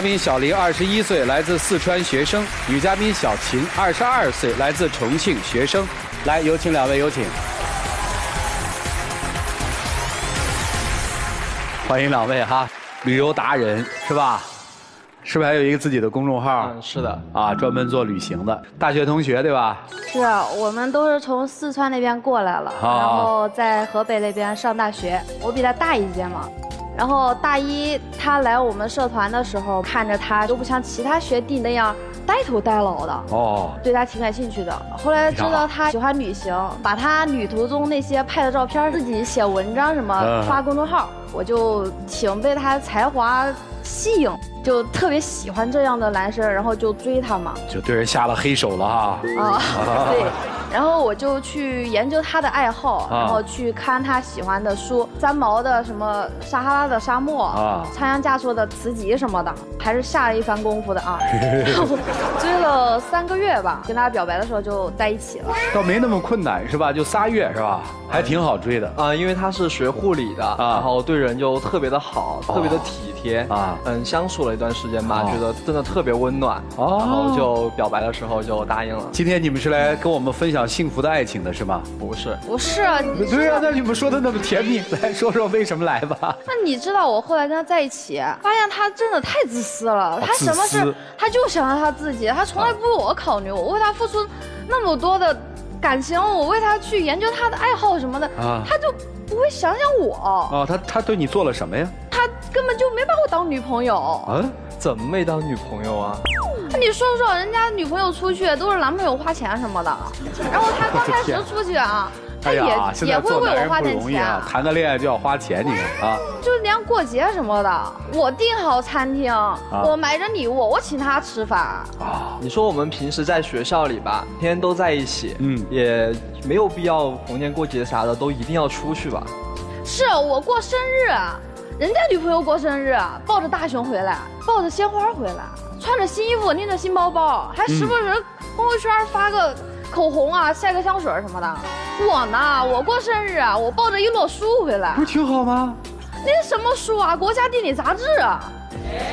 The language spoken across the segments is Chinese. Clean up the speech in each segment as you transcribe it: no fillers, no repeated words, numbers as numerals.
嘉宾小林21岁，来自四川学生；女嘉宾小秦22岁，来自重庆学生。来，有请两位，有请。欢迎两位哈，旅游达人是吧？是不是还有一个自己的公众号？嗯，是的。啊，专门做旅行的，大学同学对吧？是啊，我们都是从四川那边过来了，然后在河北那边上大学。我比他大一届嘛。 然后大一他来我们社团的时候，看着他就不像其他学弟那样呆头呆脑的哦，对他挺感兴趣的。后来知道他喜欢旅行，把他旅途中那些拍的照片自己写文章什么发公众号，我就挺被他才华吸引，就特别喜欢这样的男生，然后就追他嘛，就对人下了黑手了哈。啊，对。 然后我就去研究他的爱好，然后去看他喜欢的书，三毛的什么《撒哈拉的沙漠》啊，仓央嘉措的词集什么的，还是下了一番功夫的啊。追了3个月吧，跟他表白的时候就在一起了。倒没那么困难是吧？就仨月是吧？还挺好追的啊、因为他是学护理的，然后对人就特别的好，特别的体贴啊。嗯，相处了一段时间吧，觉得真的特别温暖，然后就表白的时候就答应了。今天你们是来跟我们分享 幸福的爱情的是吗？不是，不是啊。对啊，那你们说的那么甜蜜，来说说为什么来吧。那你知道我后来跟他在一起，发现他真的太自私了。他什么事他就想让他自己，他从来不为我考虑。我为他付出那么多的感情，我为他去研究他的爱好什么的，他就不会想想我。哦，他对你做了什么呀？他根本就没把我当女朋友。啊？怎么没当女朋友啊？ 你说说，人家女朋友出去都是男朋友花钱什么的，然后他刚开始出去啊，他也会为我花点钱。谈个恋爱就要花钱，你看啊，就连过节什么的，我订好餐厅，我买着礼物，我请他吃饭。啊，你说我们平时在学校里吧，天天都在一起，嗯，也没有必要逢年过节啥的都一定要出去吧？是我过生日，人家女朋友过生日，抱着大熊回来，抱着鲜花回来。 穿着新衣服，拎着新包包，还时不时朋友圈发个口红啊，晒个香水什么的。我呢，我过生日啊，我抱着一摞书回来，不是挺好吗？那什么书啊，《国家地理》杂志啊，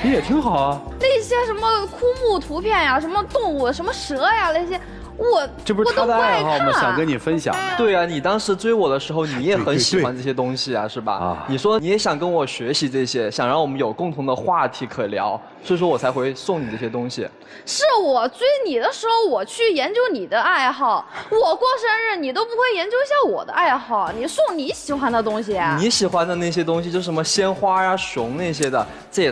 你也挺好啊。那些什么枯木图片呀、什么动物、什么蛇呀、那些。 我这不是他的爱好吗？想跟你分享。对啊，你当时追我的时候，你也很喜欢这些东西啊，是吧？啊，你说你也想跟我学习这些，想让我们有共同的话题可聊，所以说我才会送你这些东西。是我追你的时候，我去研究你的爱好；我过生日，你都不会研究一下我的爱好，你送你喜欢的东西。你喜欢的那些东西，就什么鲜花呀、熊那些的，这也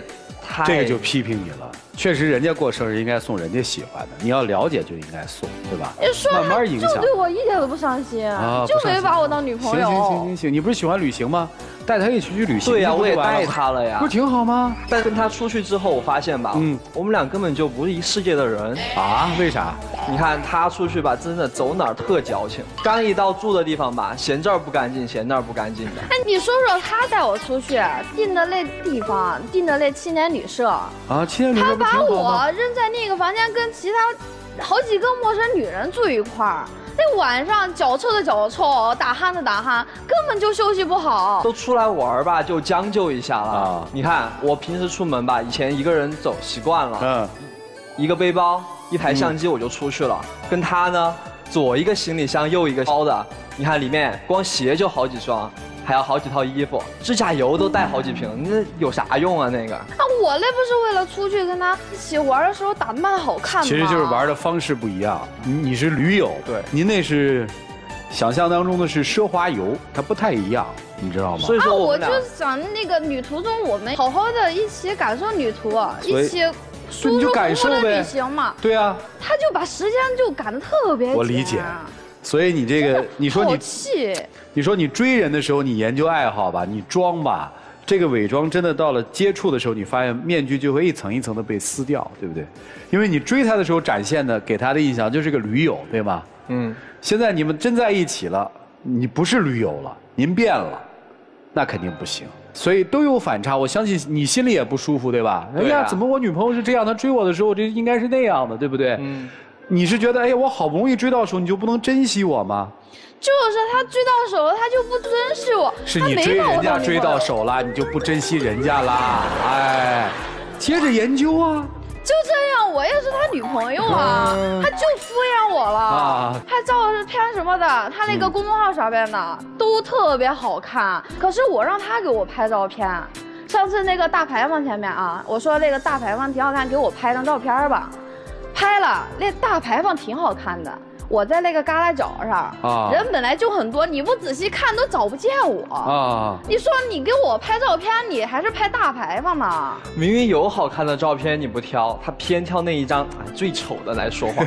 太……这个就批评你了。 确实，人家过生日应该送人家喜欢的，你要了解就应该送，对吧？你说慢慢影响，就对我一点都不上心，就没把我当女朋友。行，你不是喜欢旅行吗？带他一起去旅行。对呀，我也带他了呀，不是挺好吗？但跟他出去之后，我发现吧，我们俩根本就不是一世界的人啊？为啥？你看他出去吧，真的走哪儿特矫情，刚一到住的地方吧，嫌这儿不干净，嫌那儿不干净的。哎，你说说他带我出去订的那地方，订的那青年旅社啊，青年旅社。 把我扔在那个房间，跟其他好几个陌生女人住一块儿，那晚上脚臭的脚臭，打鼾的打鼾，根本就休息不好。都出来玩吧，就将就一下了。啊、你看我平时出门吧，以前一个人走习惯了，一个背包，一台相机我就出去了。跟他呢，左一个行李箱，右一个包的，你看里面光鞋就好几双。 还要好几套衣服，指甲油都带好几瓶，那有啥用啊？那个啊，我那不是为了出去跟他一起玩的时候打扮好看吗？其实就是玩的方式不一样，你是驴友，对，您那是想象当中的是奢华游，它不太一样，你知道吗？所以说我就想那个旅途中我们好好的一起感受旅途，一起。 舒舒服服的旅行嘛，对啊，他就把时间就赶得特别紧。我理解，所以你这个，你说你，你说你追人的时候，你研究爱好吧，你装吧，这个伪装真的到了接触的时候，你发现面具就会一层一层的被撕掉，对不对？因为你追他的时候展现的给他的印象就是个驴友，对吗？嗯。现在你们真在一起了，你不是驴友了，您变了，那肯定不行。 所以都有反差，我相信你心里也不舒服，对吧？哎呀，怎么我女朋友是这样？她追我的时候，这应该是那样的，对不对？嗯。你是觉得，哎呀，我好不容易追到手，你就不能珍惜我吗？就是他追到手了，他就不珍惜我。是你追人家追到手了，你就不珍惜人家啦？哎，接着研究啊。就这样，我也是他女朋友啊，他就敷衍我了，还照着片什么的，他那个公众号上面的都特别好看。可是我让他给我拍照片，上次那个大排放前面啊，我说那个大排放挺好看，给我拍张照片吧。拍了，那大排放挺好看的。 我在那个旮旯角上，人本来就很多，你不仔细看都找不见我。你说你给我拍照片，你还是拍大牌坊呢？明明有好看的照片你不挑，他偏挑那一张最丑的来说话。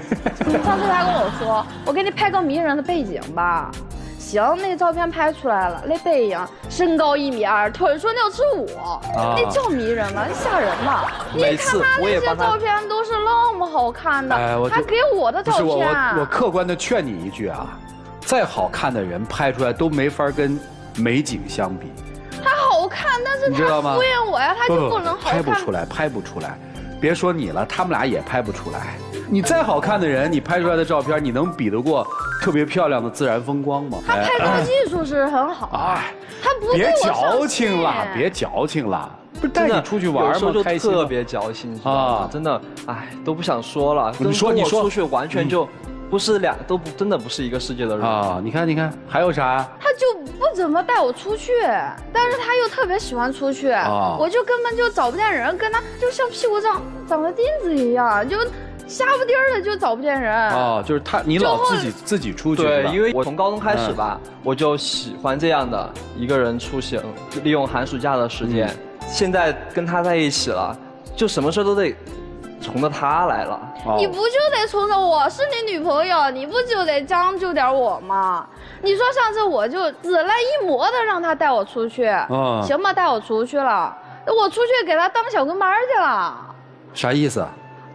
上次他跟我说，我给你拍个迷人的背景吧。行，那个照片拍出来了，那背影身高1.2米，腿说6'5", 那叫迷人吗？吓人吗？你看他那些照片都是那么好看的，他给我的照片。我客观的劝你一句啊，再好看的人拍出来都没法跟美景相比。他好看，但是他敷衍我呀，他就不能好看。拍不出来，拍不出来。 别说你了，他们俩也拍不出来。你再好看的人，你拍出来的照片，你能比得过特别漂亮的自然风光吗？他拍照技术是很好，他不对我矫情了，别矫情了，不是带你出去玩吗？有时候就特别矫情啊，真的，哎，都不想说了。你说出去完全就不是真的不是一个世界的人啊！你看，你看，还有啥？他就不怎么带我出去，但是他又特别喜欢出去，我就根本就找不见人，跟他就像屁股上长了钉子一样，就瞎不丁儿的就找不见人。就是他，你老自己出去。对，因为我从高中开始吧，我就喜欢这样的一个人出行，利用寒暑假的时间。现在跟他在一起了，就什么事都得。 从着他来了，你不就得从着我是你女朋友，你不就得将就点我吗？你说上次我就死赖一磨的让他带我出去，行吧，带我出去了，我出去给他当小跟班去了，啥意思？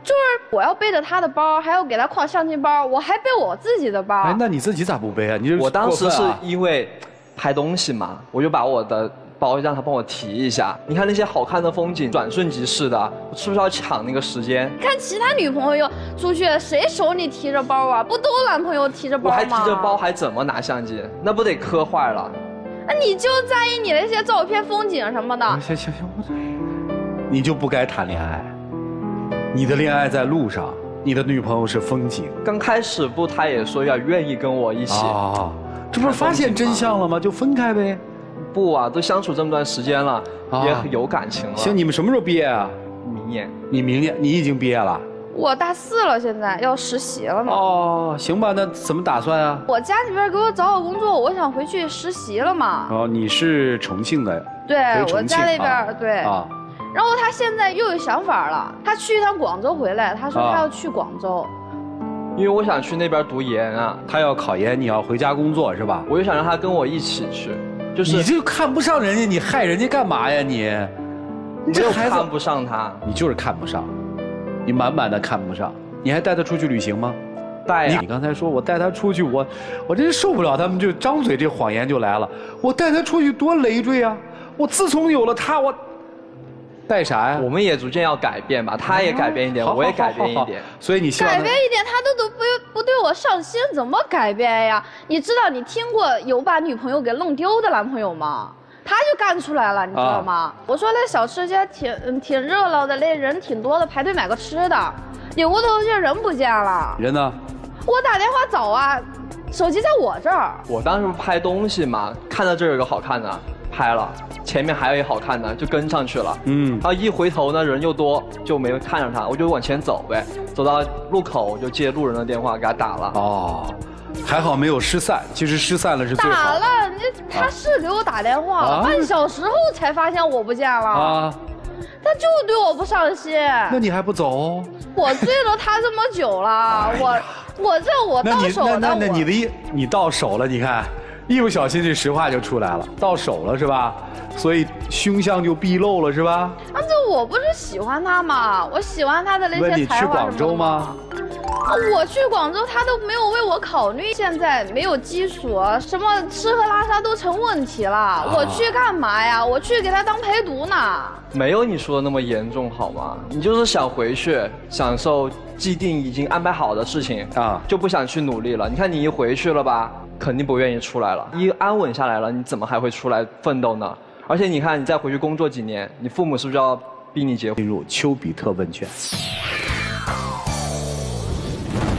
就是我要背着他的包，还要给他挎相亲包，我还背我自己的包。哎，那你自己咋不背啊？我当时是因为拍东西嘛，我就把我的。 包让他帮我提一下，你看那些好看的风景转瞬即逝的，我是不是要抢那个时间？看其他女朋友出去，谁手里提着包啊？不都男朋友提着包吗？我还提着包，还怎么拿相机？那不得磕坏了？那你就在意你那些照片、风景什么的。行行行，你就不该谈恋爱，你的恋爱在路上，你的女朋友是风景。刚开始不，他也说要愿意跟我一起啊，这不是发现真相了吗？就分开呗。 不啊，都相处这么段时间了，也有感情了。行，你们什么时候毕业啊？明年。你明年，你已经毕业了？我大4了，现在要实习了嘛。哦，行吧，那怎么打算啊？我家里边给我找好工作，我想回去实习了嘛。哦，你是重庆的？对，我家那边对。啊。然后他现在又有想法了，他去一趟广州回来，他说他要去广州。 因为我想去那边读研啊，他要考研，你要回家工作是吧？我就想让他跟我一起去，就是你就看不上人家，你害人家干嘛呀你？你这孩子看不上他，你就是看不上，你满满的看不上，你还带他出去旅行吗？带呀！你刚才说我带他出去，我真是受不了，他们就张嘴这谎言就来了。我带他出去多累赘啊！我自从有了他，我。 带啥呀？我们也逐渐要改变吧，他也改变一点，我也改变一点。所以你希望改变一点，他都不对我上心，怎么改变呀？你知道你听过有把女朋友给弄丢的男朋友吗？他就干出来了，你知道吗？我说那小吃街挺热闹的，那人挺多的，排队买个吃的，扭过头去人不见了。人呢？我打电话找啊，手机在我这儿。我当时拍东西嘛，看到这儿有个好看的。 拍了，前面还有一好看的，就跟上去了。然后一回头呢，人又多，就没看上他，我就往前走呗。走到路口，我就接路人的电话给他打了。哦，还好没有失散，其实失散了是最好的。打了，他是给我打电话，半小时后才发现我不见了。他就对我不上心。那你还不走？我追了他这么久了，我到手的。那你的你到手了，你看。 一不小心，这实话就出来了，到手了是吧？所以凶相就毕露了是吧？啊，这我不是喜欢他吗？我喜欢他的那些才华。问你去广州吗？我去广州，他都没有为我考虑。现在没有基础，什么吃喝拉撒都成问题了。我去干嘛呀？我去给他当陪读呢。没有你说的那么严重好吗？你就是想回去享受既定已经安排好的事情就不想去努力了。你看你一回去了吧。 肯定不愿意出来了，一安稳下来了，你怎么还会出来奋斗呢？而且你看，你再回去工作几年，你父母是不是要宾妮姐进入丘比特温泉。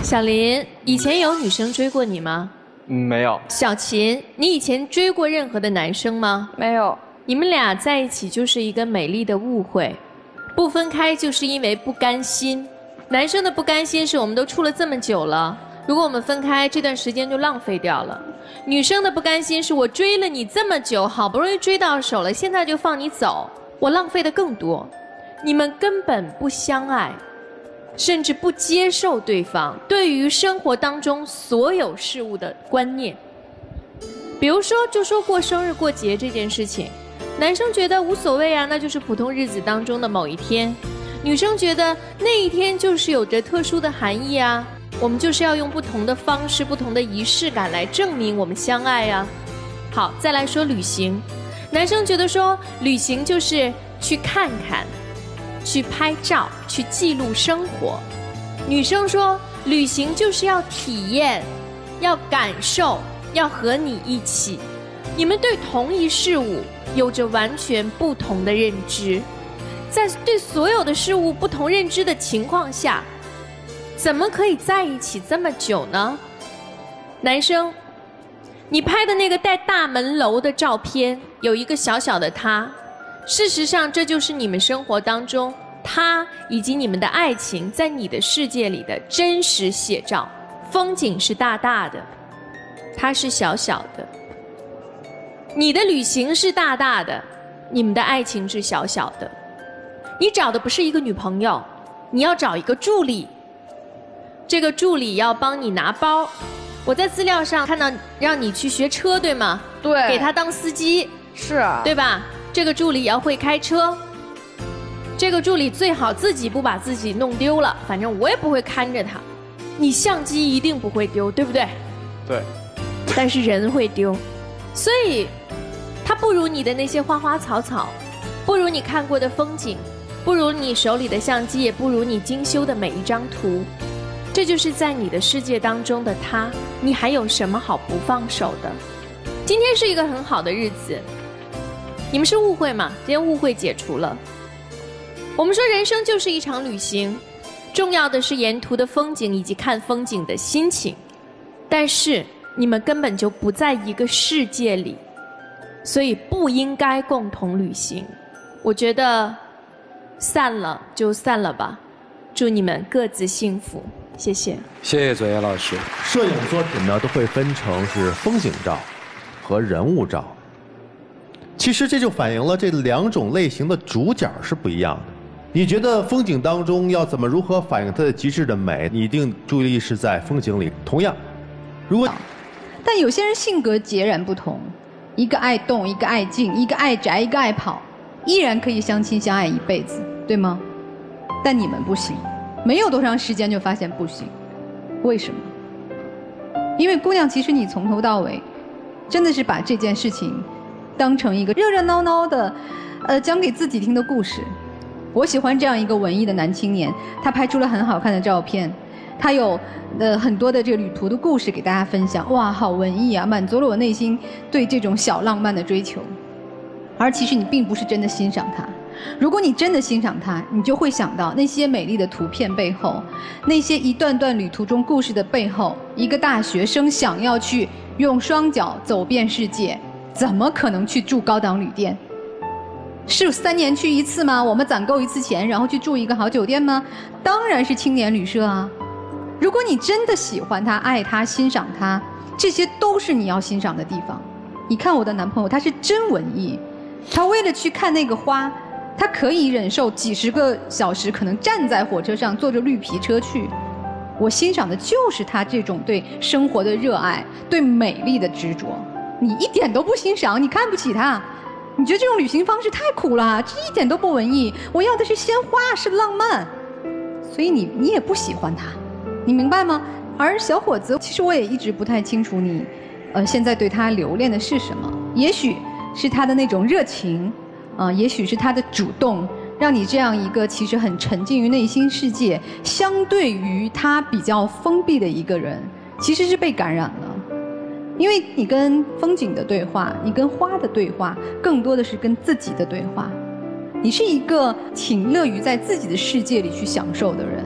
小林，以前有女生追过你吗？没有。小秦，你以前追过任何的男生吗？没有。你们俩在一起就是一个美丽的误会，不分开就是因为不甘心。男生的不甘心是我们都处了这么久了，如果我们分开，这段时间就浪费掉了。女生的不甘心是我追了你这么久，好不容易追到手了，现在就放你走，我浪费的更多。你们根本不相爱，甚至不接受对方对于生活当中所有事物的观念。比如说，就说过生日过节这件事情，男生觉得无所谓啊，那就是普通日子当中的某一天，女生觉得那一天就是有着特殊的含义啊，我们就是要用不同的方式、不同的仪式感来证明我们相爱啊。好，再来说旅行，男生觉得说旅行就是去看看，去拍照，去记录生活。女生说旅行就是要体验，要感受，要和你一起。你们对同一事物有着完全不同的认知，在对所有的事物不同认知的情况下，怎么可以在一起这么久呢？男生，你拍的那个带大门楼的照片，有一个小小的他，事实上，这就是你们生活当中他以及你们的爱情在你的世界里的真实写照。风景是大大的，他是小小的。你的旅行是大大的，你们的爱情是小小的。你找的不是一个女朋友，你要找一个助理，这个助理要帮你拿包。我在资料上看到让你去学车，对吗？对。给他当司机。是啊。对吧？这个助理也要会开车，这个助理最好自己不把自己弄丢了，反正我也不会看着他。你相机一定不会丢，对不对？对。但是人会丢，所以他不如你的那些花花草草，不如你看过的风景，不如你手里的相机，也不如你精修的每一张图。这就是在你的世界当中的他，你还有什么好不放手的？今天是一个很好的日子。你们是误会嘛？今天误会解除了。我们说人生就是一场旅行，重要的是沿途的风景以及看风景的心情。但是你们根本就不在一个世界里，所以不应该共同旅行。我觉得散了就散了吧，祝你们各自幸福。谢谢。谢谢左岩老师。摄影作品呢都会分成是风景照和人物照。其实这就反映了这两种类型的主角是不一样的。你觉得风景当中要怎么如何反映它的极致的美，你一定注意力是在风景里。同样，如果但有些人性格截然不同，一个爱动，一个爱静，一个爱宅，一个爱跑，依然可以相亲相爱一辈子，对吗？但你们不行，没有多长时间就发现不行。为什么？因为姑娘，其实你从头到尾真的是把这件事情当成一个热热闹闹的讲给自己听的故事。我喜欢这样一个文艺的男青年，他拍出了很好看的照片，他有很多的这个旅途的故事给大家分享。哇，好文艺啊，满足了我内心对这种小浪漫的追求。而其实你并不是真的欣赏他，如果你真的欣赏他，你就会想到那些美丽的图片背后，那些一段段旅途中故事的背后，一个大学生想要去用双脚走遍世界，怎么可能去住高档旅店？是3年去一次吗？我们攒够一次钱，然后去住一个好酒店吗？当然是青年旅社啊！如果你真的喜欢他、爱他、欣赏他，这些都是你要欣赏的地方。你看我的男朋友，他是真文艺，他为了去看那个花，他可以忍受几十个小时，可能站在火车上坐着绿皮车去。我欣赏的就是他这种对生活的热爱，对美丽的执着。你一点都不欣赏，你看不起他，你觉得这种旅行方式太苦了，这一点都不文艺。我要的是鲜花，是浪漫，所以你也不喜欢他，你明白吗？而小伙子，其实我也一直不太清楚你，现在对他留恋的是什么？也许是他的那种热情，也许是他的主动，让你这样一个其实很沉浸于内心世界，相对于他比较封闭的一个人，其实是被感染了。因为你跟风景的对话，你跟花的对话，更多的是跟自己的对话。你是一个挺乐于在自己的世界里去享受的人，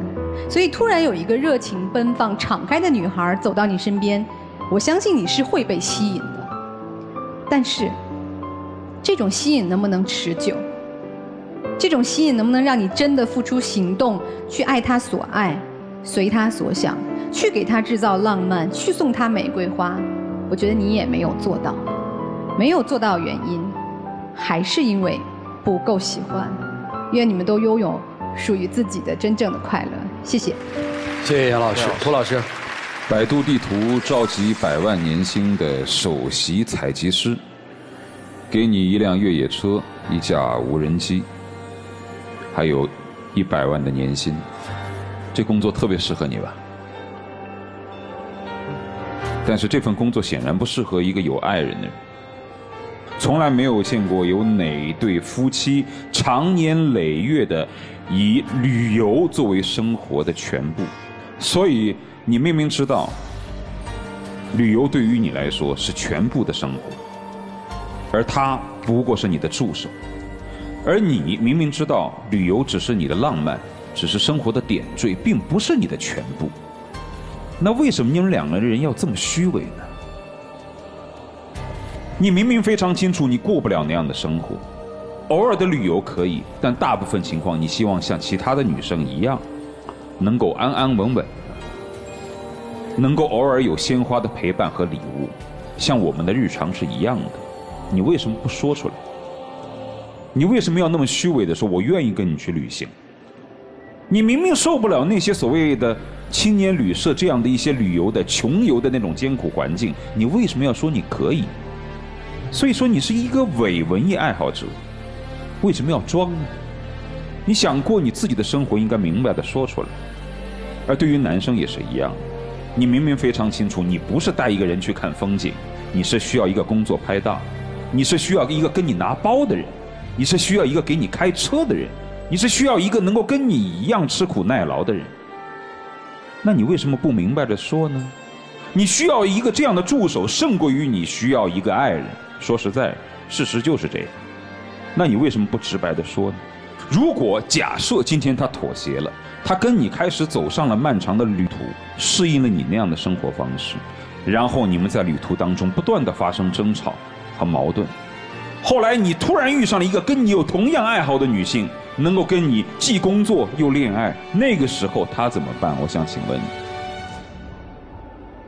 所以突然有一个热情奔放、敞开的女孩走到你身边，我相信你是会被吸引的。但是，这种吸引能不能持久？这种吸引能不能让你真的付出行动，去爱他所爱，随他所想，去给他制造浪漫，去送他玫瑰花？我觉得你也没有做到。没有做到原因，还是因为不够喜欢。愿你们都拥有属于自己的真正的快乐。谢谢。谢谢杨老师，涂老师。百度地图召集100万年薪的首席采集师，给你一辆越野车，一架无人机，还有100万的年薪，这工作特别适合你吧？但是这份工作显然不适合一个有爱人的人。从来没有见过有哪对夫妻长年累月的以旅游作为生活的全部，所以你明明知道，旅游对于你来说是全部的生活，而它不过是你的助手；而你明明知道，旅游只是你的浪漫，只是生活的点缀，并不是你的全部。那为什么你们两个人要这么虚伪呢？你明明非常清楚你过不了那样的生活，偶尔的旅游可以，但大部分情况你希望像其他的女生一样，能够安安稳稳，能够偶尔有鲜花的陪伴和礼物，像我们的日常是一样的。你为什么不说出来？你为什么要那么虚伪的说我愿意跟你去旅行？你明明受不了那些所谓的青年旅社这样的一些旅游的穷游的那种艰苦环境，你为什么要说你可以？所以说你是一个伪文艺爱好者，为什么要装呢？你想过你自己的生活，应该明白的说出来。而对于男生也是一样，你明明非常清楚，你不是带一个人去看风景，你是需要一个工作拍档，你是需要一个跟你拿包的人，你是需要一个给你开车的人，你是需要一个能够跟你一样吃苦耐劳的人。那你为什么不明白着说呢？你需要一个这样的助手，胜过于你需要一个爱人。说实在，事实就是这样。那你为什么不直白的说呢？如果假设今天他妥协了，他跟你开始走上了漫长的旅途，适应了你那样的生活方式，然后你们在旅途当中不断的发生争吵和矛盾，后来你突然遇上了一个跟你有同样爱好的女性，能够跟你既工作又恋爱，那个时候她怎么办？我想请问你。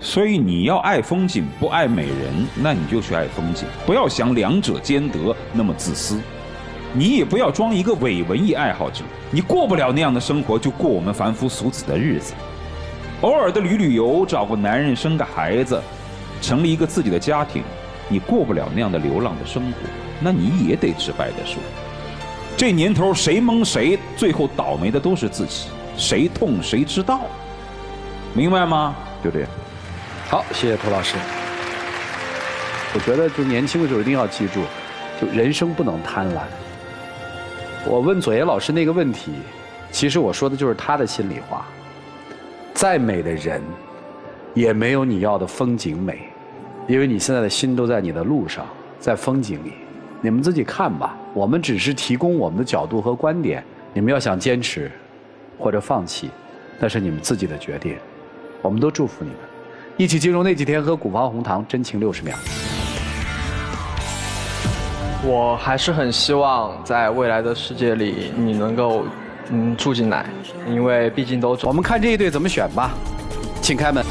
所以你要爱风景不爱美人，那你就去爱风景，不要想两者兼得那么自私。你也不要装一个伪文艺爱好者，你过不了那样的生活，就过我们凡夫俗子的日子，偶尔的旅游，找个男人生个孩子，成立一个自己的家庭。你过不了那样的流浪的生活，那你也得直白的说。这年头谁蒙谁，最后倒霉的都是自己，谁痛谁知道，明白吗？就这样。好，谢谢涂老师。我觉得就年轻的时候一定要记住，就人生不能贪婪。我问左岩老师那个问题，其实我说的就是他的心里话。再美的人，也没有你要的风景美，因为你现在的心都在你的路上，在风景里，你们自己看吧。我们只是提供我们的角度和观点，你们要想坚持，或者放弃，那是你们自己的决定。我们都祝福你们，一起进入那几天和古方红糖真情60秒。我还是很希望在未来的世界里你能够住进来，因为毕竟都我们看这一对怎么选吧。请开门。